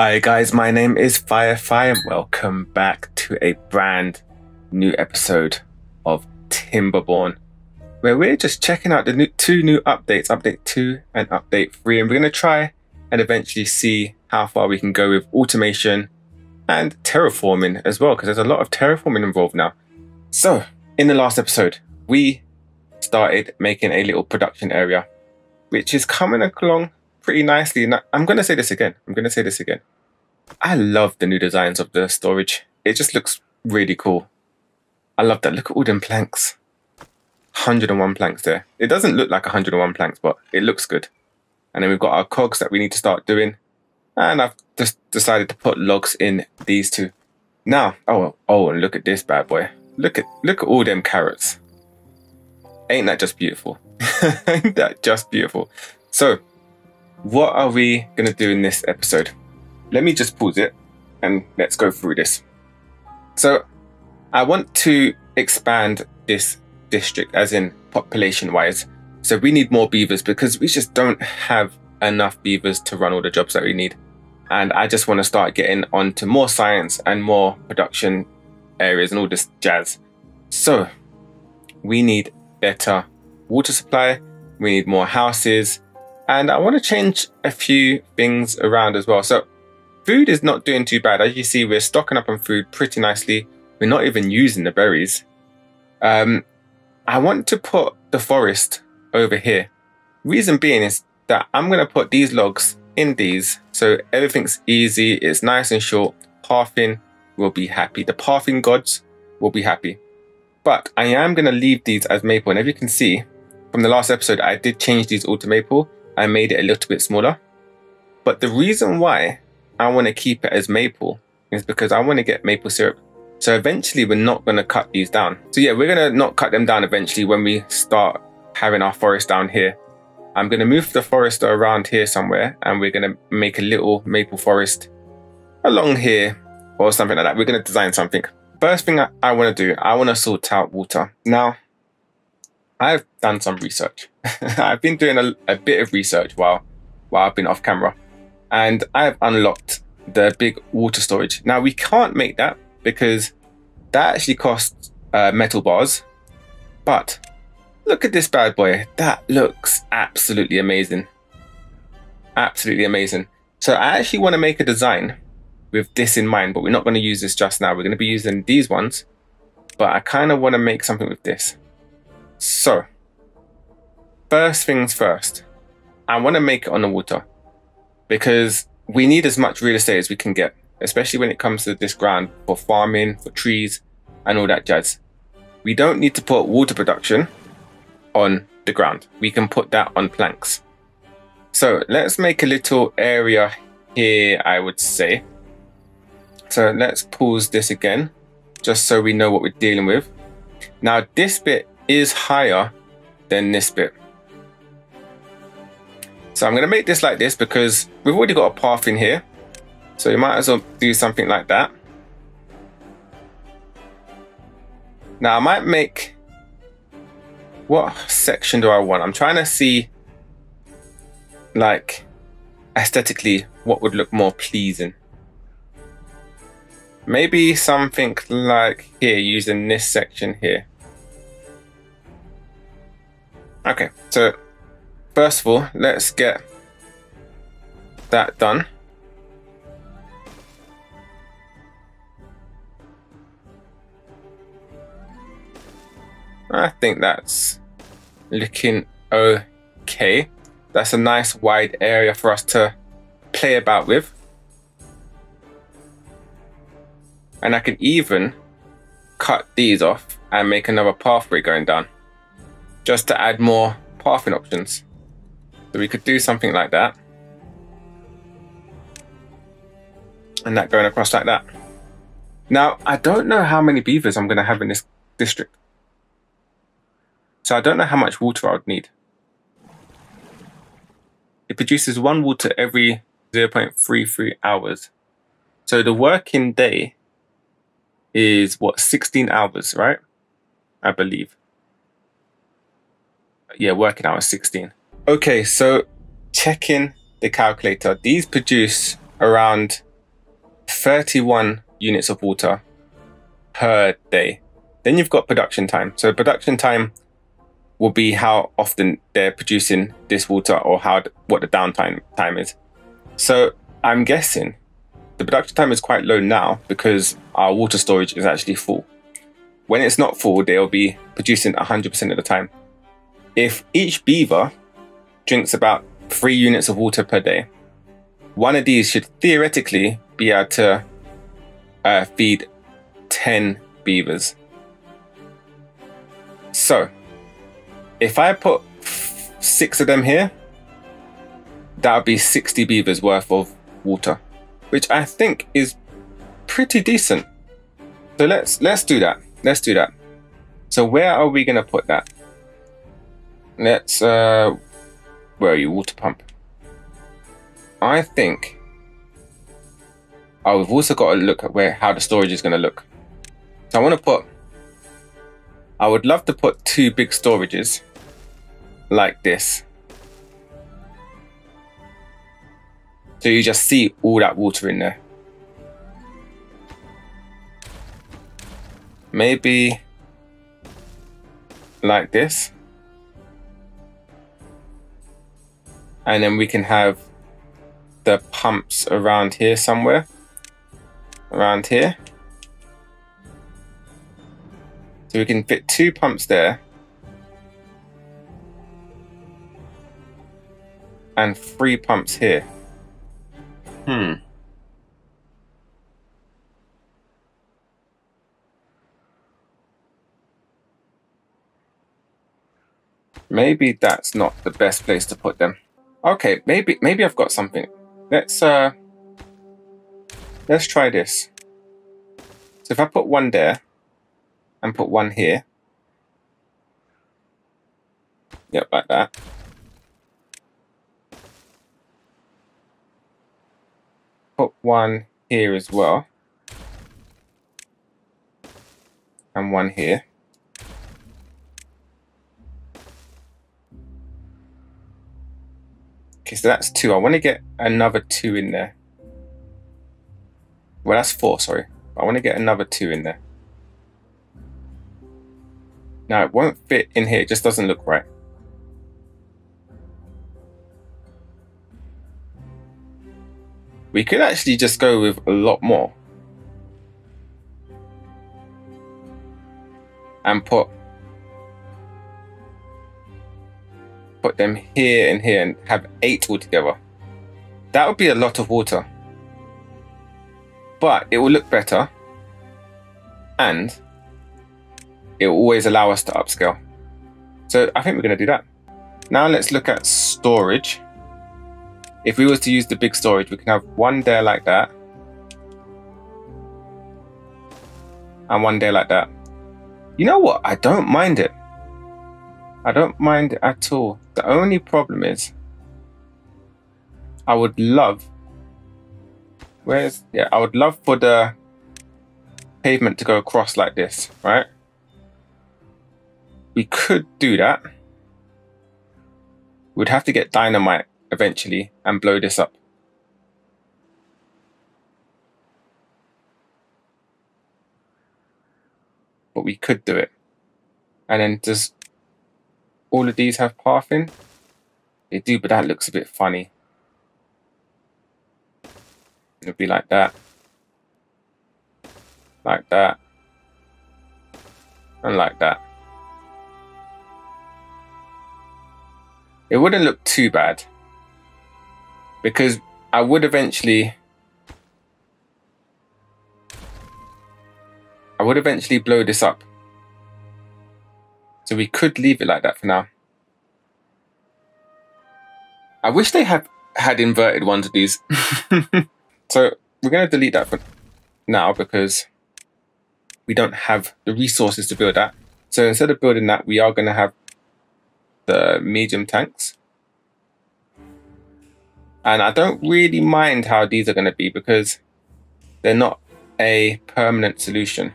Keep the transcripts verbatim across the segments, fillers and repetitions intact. Hi guys, my name is Firefly and welcome back to a brand new episode of Timberborn, where we're just checking out the new, two new updates, update two and update three, and we're going to try and eventually see how far we can go with automation and terraforming as well, because there's a lot of terraforming involved now. So in the last episode, we started making a little production area, which is coming along pretty nicely. And I'm going to say this again. I'm going to say this again. I love the new designs of the storage. It just looks really cool. I love that. Look at all them planks. one hundred and one planks there. It doesn't look like one hundred and one planks, but it looks good. And then we've got our cogs that we need to start doing. And I've just decided to put logs in these two. Now, oh, oh, and look at this bad boy. Look at, look at all them carrots. Ain't that just beautiful? Ain't that just beautiful? So, what are we going to do in this episode? Let me just pause it and let's go through this. So I want to expand this district, as in population wise. So we need more beavers because we just don't have enough beavers to run all the jobs that we need. And I just want to start getting onto more science and more production areas and all this jazz. So we need better water supply. We need more houses. And I want to change a few things around as well. So food is not doing too bad. As you see, we're stocking up on food pretty nicely. We're not even using the berries. Um, I want to put the forest over here. Reason being is that I'm going to put these logs in these. So everything's easy. It's nice and short. Pathing will be happy. The pathing gods will be happy. But I am going to leave these as maple. And as you can see from the last episode, I did change these all to maple. I made it a little bit smaller, but the reason why I want to keep it as maple is because I want to get maple syrup. So eventually we're not going to cut these down. So yeah, we're going to not cut them down eventually when we start having our forest down here. I'm going to move the forest around here somewhere and we're going to make a little maple forest along here or something like that. We're going to design something. First thing I, I want to do, I want to sort out water. Now, I've done some research. I've been doing a, a bit of research while, while I've been off camera, and I've unlocked the big water storage. Now we can't make that because that actually costs uh, metal bars, but look at this bad boy. That looks absolutely amazing. Absolutely amazing. So I actually want to make a design with this in mind, but we're not going to use this just now. We're going to be using these ones, but I kind of want to make something with this. So, first things first, I want to make it on the water because we need as much real estate as we can get, especially when it comes to this ground for farming, for trees and all that jazz. We don't need to put water production on the ground. We can put that on planks. So let's make a little area here, I would say. So let's pause this again, just so we know what we're dealing with. Now this bit is higher than this bit. So I'm going to make this like this because we've already got a path in here. So you might as well do something like that. Now I might make, what section do I want? I'm trying to see like aesthetically what would look more pleasing. Maybe something like here using this section here. Okay, so first of all, let's get that done. I think that's looking okay. That's a nice wide area for us to play about with. And I can even cut these off and make another pathway going down, just to add more pathing options. So we could do something like that. And that going across like that. Now, I don't know how many beavers I'm going to have in this district. So I don't know how much water I would need. It produces one water every zero point three three hours. So the working day is what, sixteen hours, right? I believe. Yeah, working hours sixteen. Okay, so checking the calculator. These produce around thirty-one units of water per day. Then you've got production time. So production time will be how often they're producing this water, or how what the downtime time is. So I'm guessing the production time is quite low now because our water storage is actually full. When it's not full, they'll be producing one hundred percent of the time. If each beaver drinks about three units of water per day, one of these should theoretically be able to uh, feed ten beavers. So if I put six of them here, that would be sixty beavers worth of water, which I think is pretty decent. So let's let's do that. Let's do that. So where are we gonna put that? Let's uh where are you, water pump? I think oh, we've also got to look at where how the storage is gonna look. So I wanna put I would love to put two big storages like this. So you just see all that water in there. Maybe like this. And then we can have the pumps around here somewhere. Around here. So we can fit two pumps there. And three pumps here. Hmm. Maybe that's not the best place to put them. Okay, maybe maybe I've got something. Let's uh let's try this. So if I put one there and put one here. Yep, like that. Put one here as well, and one here. Okay, so that's two. I want to get another two in there. Well, that's four, sorry. I want to get another two in there. Now, it won't fit in here. It just doesn't look right. We could actually just go with a lot more and put put them here and here and have eight altogether. That would be a lot of water, but it will look better and it will always allow us to upscale. So I think we're going to do that. Now let's look at storage. If we was to use the big storage, we can have one there like that and one there like that. You know what? I don't mind it. I don't mind it at all. The only problem is I would love where's yeah, I would love for the pavement to go across like this, right? We could do that. We'd have to get dynamite eventually and blow this up. But we could do it. And then does all of these have pathing? They do, but that looks a bit funny. It'll be like that. Like that. And like that. It wouldn't look too bad, because I would eventually, I would eventually blow this up. So we could leave it like that for now. I wish they had had inverted ones of these. So we're going to delete that for now because we don't have the resources to build that. So instead of building that, we are going to have the medium tanks. And I don't really mind how these are going to be because they're not a permanent solution.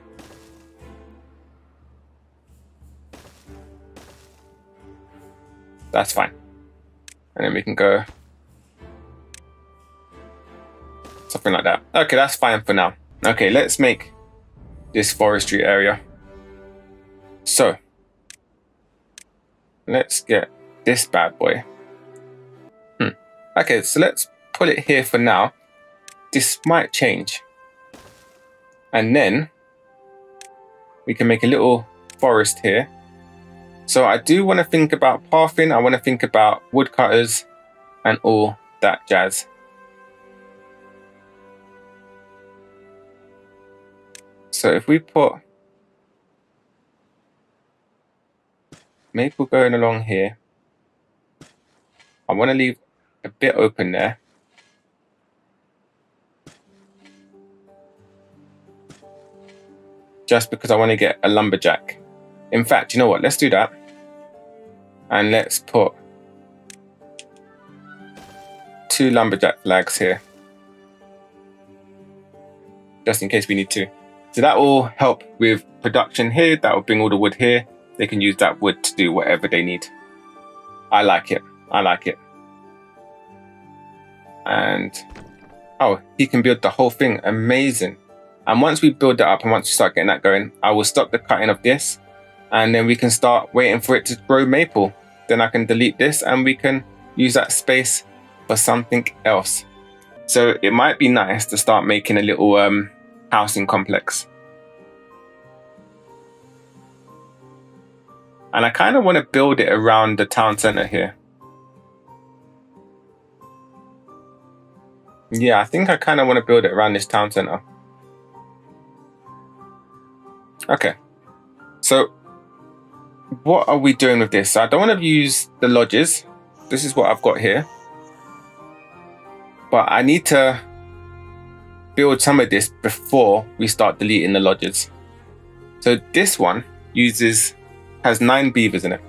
That's fine. And then we can go something like that. Okay, that's fine for now. Okay, let's make this forestry area. So let's get this bad boy. Hmm. Okay, so let's put it here for now. This might change. And then we can make a little forest here. So I do want to think about pathing. I want to think about woodcutters and all that jazz. So if we put maple going along here, I want to leave a bit open there. Just because I want to get a lumberjack. In fact, you know what? Let's do that. And let's put two lumberjack flags here. Just in case we need to. So that will help with production here. That will bring all the wood here. They can use that wood to do whatever they need. I like it. I like it. And, oh, he can build the whole thing. Amazing. And once we build that up and once we start getting that going, I will stop the cutting of this. And then we can start waiting for it to grow maple. Then I can delete this and we can use that space for something else. So it might be nice to start making a little um, housing complex. And I kind of want to build it around the town center here. Yeah, I think I kind of want to build it around this town center. Okay, so what are we doing with this? So I don't want to use the lodges. This is what I've got here. But I need to build some of this before we start deleting the lodges. So this one uses, has nine beavers in it.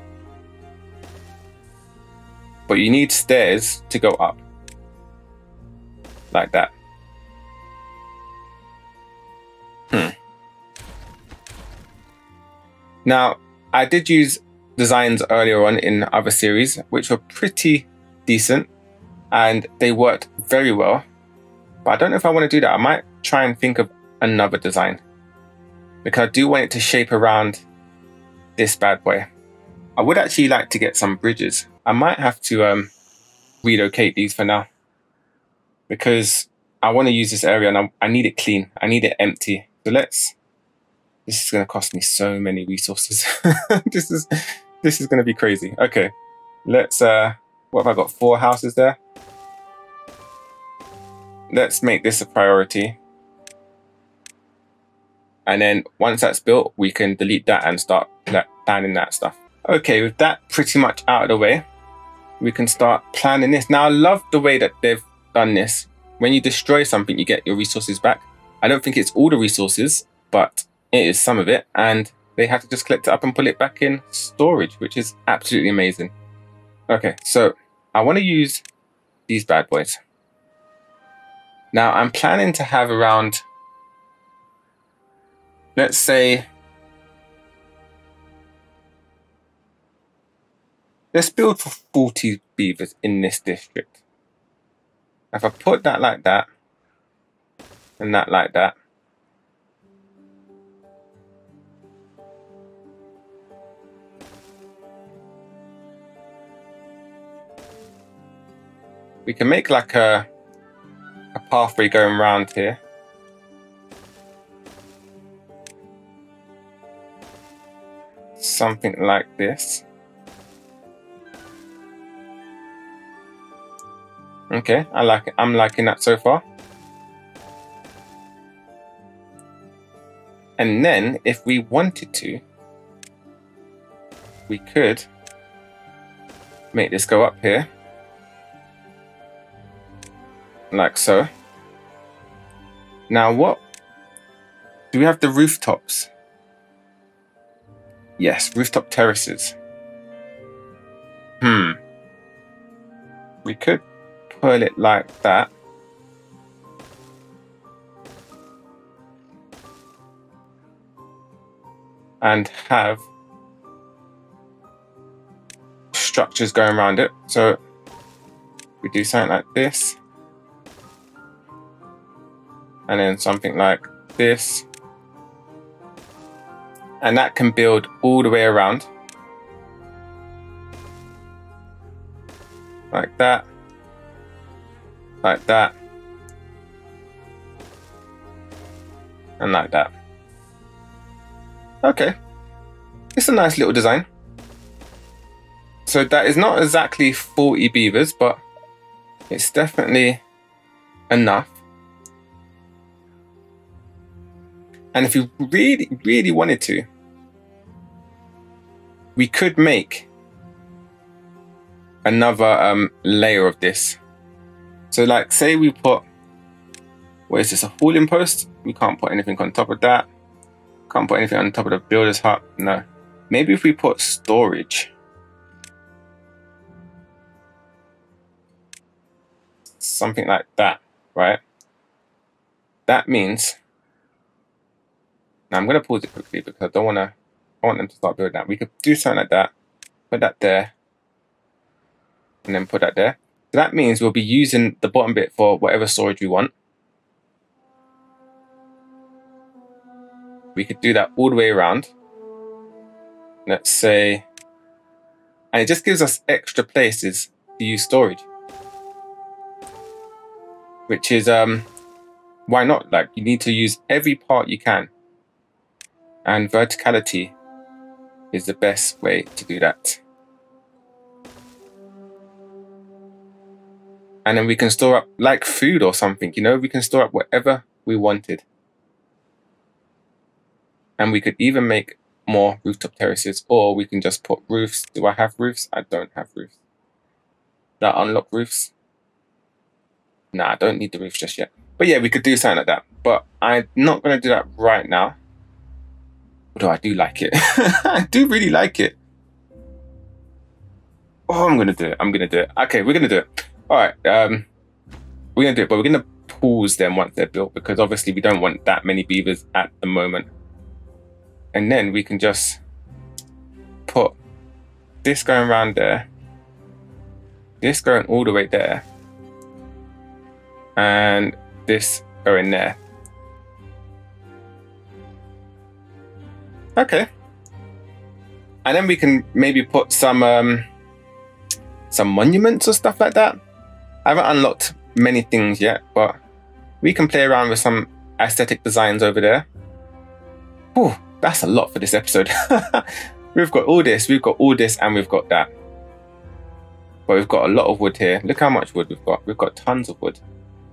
But you need stairs to go up. Like that. Hmm. Now, I did use designs earlier on in other series, which were pretty decent and they worked very well. But I don't know if I want to do that. I might try and think of another design because I do want it to shape around this bad boy. I would actually like to get some bridges. I might have to um, relocate these for now because I want to use this area and I, I need it clean. I need it empty. So let's... This is going to cost me so many resources. this is this is going to be crazy. Okay, let's, uh, what have I got? Four houses there. Let's make this a priority. And then once that's built, we can delete that and start planning that stuff. Okay, with that pretty much out of the way, we can start planning this. Now, I love the way that they've done this. When you destroy something, you get your resources back. I don't think it's all the resources, but it is some of it, and they have to just collect it up and put it back in storage, which is absolutely amazing. Okay, so I want to use these bad boys. Now I'm planning to have around, let's say, let's build for forty beavers in this district. If I put that like that, and that like that, we can make like a, a pathway going round here. Something like this. Okay, I like it. I'm liking that so far. And then if we wanted to, we could make this go up here. Like so. Now what? Do we have the rooftops? Yes, rooftop terraces. Hmm. We could pull it like that. And have structures going around it. So we do something like this. and then something like this. And that can build all the way around. Like that. Like that. And like that. Okay. It's a nice little design. So that is not exactly forty beavers, but it's definitely enough. And if you really, really wanted to, we could make another um, layer of this. So like, say we put, what is this, a hauling post? We can't put anything on top of that. Can't put anything on top of the builder's hut, no. Maybe if we put storage. Something like that, right? That means, now I'm gonna pause it quickly because I don't wanna, I want them to start building that. We could do something like that, put that there, and then put that there. So that means we'll be using the bottom bit for whatever storage we want. We could do that all the way around. Let's say, and it just gives us extra places to use storage. Which is, um, why not? Like, you need to use every part you can. And verticality is the best way to do that. And then we can store up like food or something, you know, we can store up whatever we wanted. And we could even make more rooftop terraces, or we can just put roofs. Do I have roofs? I don't have roofs. That unlock roofs. Nah, I don't need the roof just yet. But yeah, we could do something like that. But I'm not going to do that right now. Although I do like it. I do really like it. Oh, I'm going to do it. I'm going to do it. Okay, we're going to do it. All right. Um, we're going to do it, but we're going to pause them once they're built, because obviously we don't want that many beavers at the moment. And then we can just put this going around there. This going all the way there. And this go in there. Okay. And then we can maybe put some um, some monuments or stuff like that. I haven't unlocked many things yet, but we can play around with some aesthetic designs over there. Whew, that's a lot for this episode. We've got all this, we've got all this, and we've got that. But we've got a lot of wood here. Look how much wood we've got. We've got tons of wood.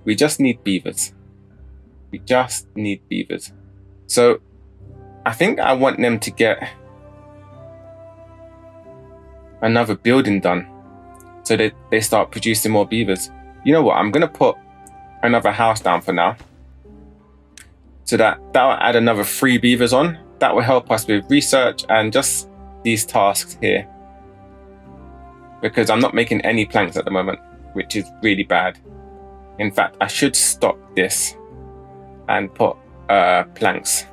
We just need beavers. We just need beavers. So I think I want them to get another building done so that they start producing more beavers. You know what? I'm going to put another house down for now. So that that will add another three beavers on. That will help us with research and just these tasks here. Because I'm not making any planks at the moment, which is really bad. In fact, I should stop this and put uh, planks.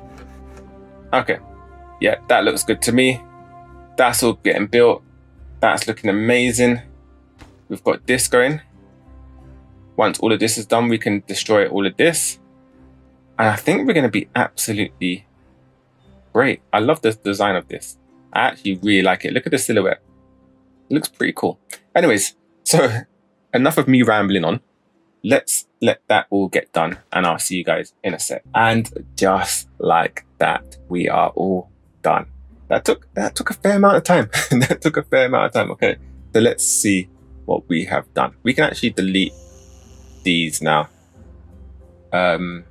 Okay, yeah, that looks good to me. That's all getting built. That's looking amazing. We've got this going. Once all of this is done, we can destroy all of this. And I think we're gonna be absolutely great. I love the design of this. I actually really like it. Look at the silhouette. It looks pretty cool. Anyways, so enough of me rambling on. Let's let that all get done, and I'll see you guys in a sec. And just like that, we are all done. That took that took a fair amount of time. That took a fair amount of time. Okay, so let's see what we have done. We can actually delete these now. Um,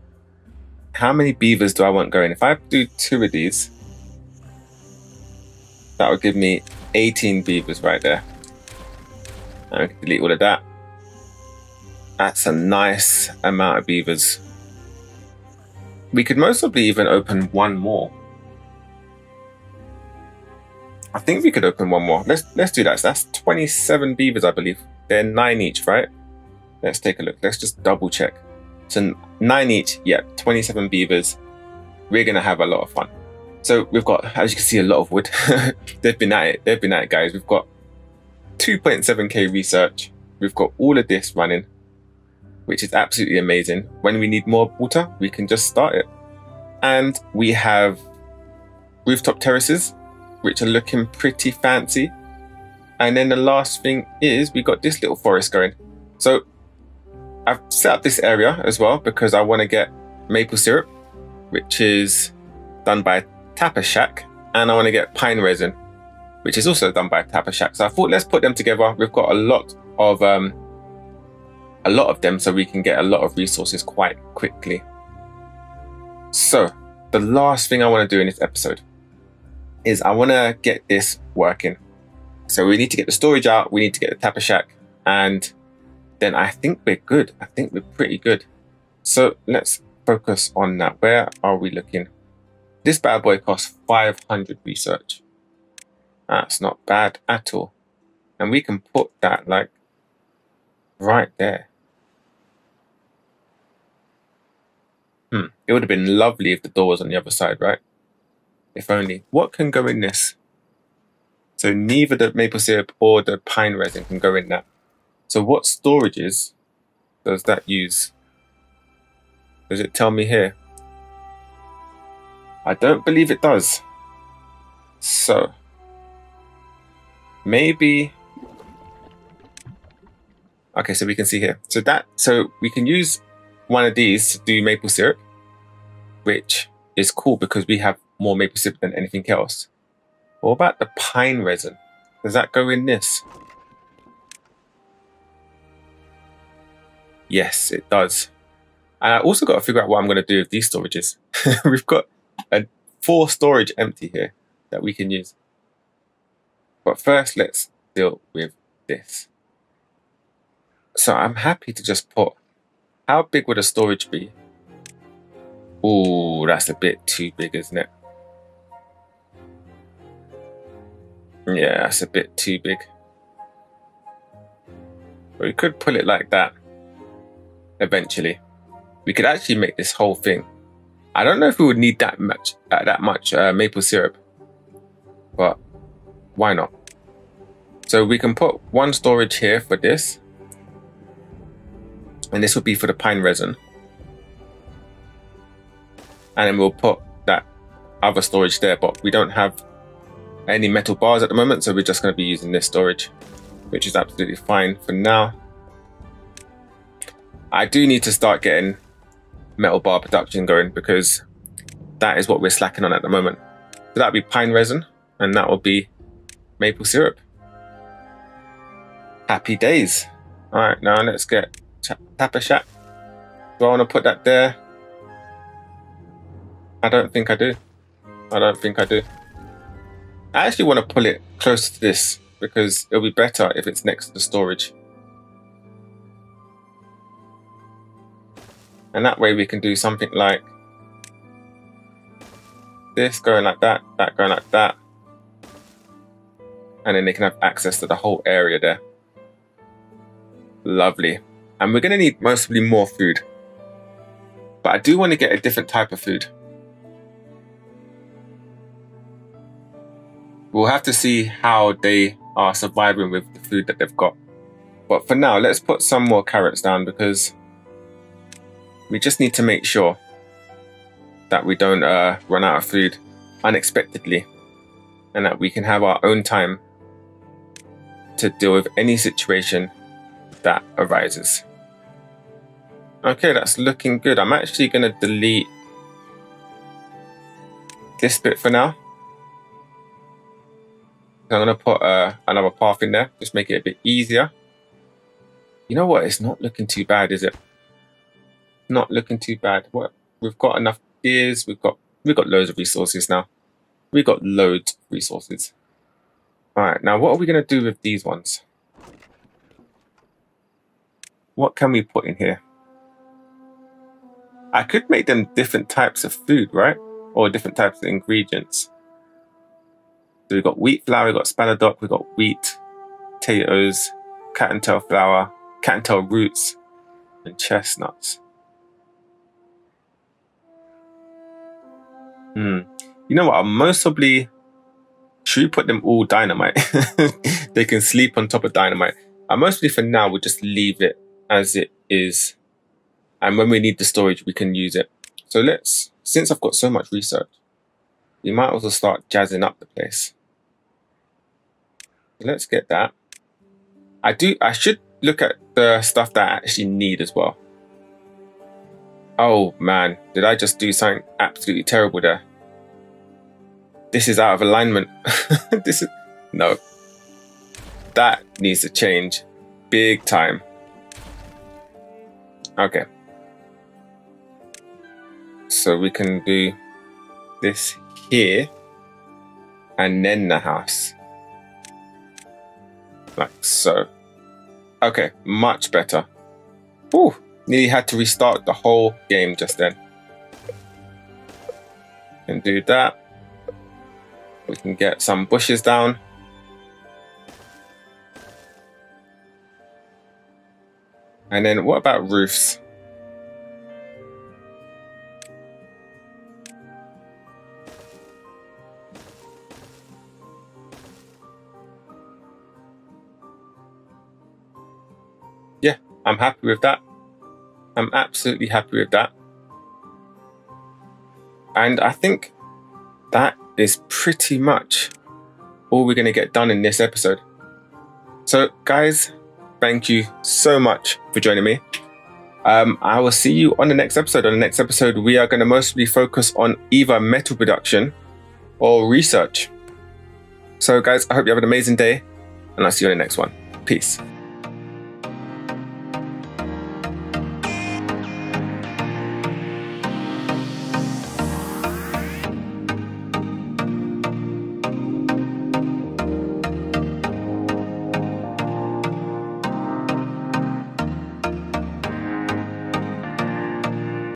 how many beavers do I want going? If I do two of these, that would give me eighteen beavers right there. And we can delete all of that. That's a nice amount of beavers. We could most probably even open one more. I think we could open one more. Let's let's do that. So that's twenty-seven beavers, I believe. They're nine each, right? Let's take a look. Let's just double check. So nine each, yeah, twenty-seven beavers. We're gonna have a lot of fun. So we've got, as you can see, a lot of wood. They've been at it, they've been at it, guys. We've got two point seven K research. We've got all of this running. which is absolutely amazing. When we need more water, we can just start it. And we have rooftop terraces, which are looking pretty fancy. And then the last thing is we got this little forest going. So I've set up this area as well because I want to get maple syrup, which is done by Tapa Shack, and I want to get pine resin, which is also done by Tapa Shack. So I thought let's put them together. We've got a lot of um, a lot of them, so we can get a lot of resources quite quickly. So the last thing I want to do in this episode is I want to get this working. So we need to get the storage out. We need to get the Tapa Shack, and then I think we're good. I think we're pretty good. So let's focus on that. Where are we looking? This bad boy costs five hundred research. That's not bad at all. And we can put that like right there. Hmm. It would have been lovely if the door was on the other side, right? If only. What can go in this? So neither the maple syrup or the pine resin can go in that. So what storages does that use? Does it tell me here? I don't believe it does. So maybe, okay, so we can see here. So that, so we can use one of these to do maple syrup, which is cool because we have more maple syrup than anything else. What about the pine resin? Does that go in this? Yes, it does. And I also got to figure out what I'm going to do with these storages. We've got a four storage empty here that we can use. But first, let's deal with this. So I'm happy to just put, how big would a storage be? Ooh, that's a bit too big, isn't it? Yeah, that's a bit too big. But we could pull it like that eventually. We could actually make this whole thing. I don't know if we would need that much, uh, that much uh, maple syrup, but why not? So we can put one storage here for this, and this would be for the pine resin, and then we'll put that other storage there. But we don't have any metal bars at the moment, so we're just going to be using this storage, which is absolutely fine for now. I do need to start getting metal bar production going because that is what we're slacking on at the moment. So that would be pine resin and that would be maple syrup. Happy days. All right, now let's get Tapa Shack. Do I want to put that there? I don't think I do. I don't think I do. I actually want to pull it closer to this because it'll be better if it's next to the storage. And that way we can do something like this going like that, that going like that. And then they can have access to the whole area there. Lovely. And we're going to need mostly more food. But I do want to get a different type of food. We'll have to see how they are surviving with the food that they've got. But for now, let's put some more carrots down because we just need to make sure that we don't uh, run out of food unexpectedly and that we can have our own time to deal with any situation that arises. Okay, that's looking good. I'm actually going to delete this bit for now. I'm going to put uh, another path in there, just make it a bit easier. You know what? It's not looking too bad, is it? Not looking too bad. What, we've got enough gears. We've got we've got loads of resources now. We've got loads of resources. All right, now what are we going to do with these ones? What can we put in here? I could make them different types of food, right? Or different types of ingredients. So we've got wheat flour, we've got spaladoc, we've got wheat, potatoes, cat and tail flour, cat and tail roots, and chestnuts. Hmm. You know what? I'll most probably, should we put them all dynamite? They can sleep on top of dynamite. I mostly for now will just leave it as it is And when we need the storage, we can use it. So let's, since I've got so much research, we might also start jazzing up the place. Let's get that. I do, I should look at the stuff that I actually need as well. Oh man, did I just do something absolutely terrible there? This is out of alignment. This is, no. That needs to change big time. Okay. So we can do this here and then the house. Like so. Okay, much better. Whew, nearly had to restart the whole game just then. And do that. We can get some bushes down. And then what about roofs? Yeah, I'm happy with that. I'm absolutely happy with that. And I think that is pretty much all we're going to get done in this episode. So guys, thank you so much for joining me. Um, I will see you on the next episode. On the next episode, we are going to mostly focus on either metal production or research. So guys, I hope you have an amazing day and I'll see you in the next one. Peace.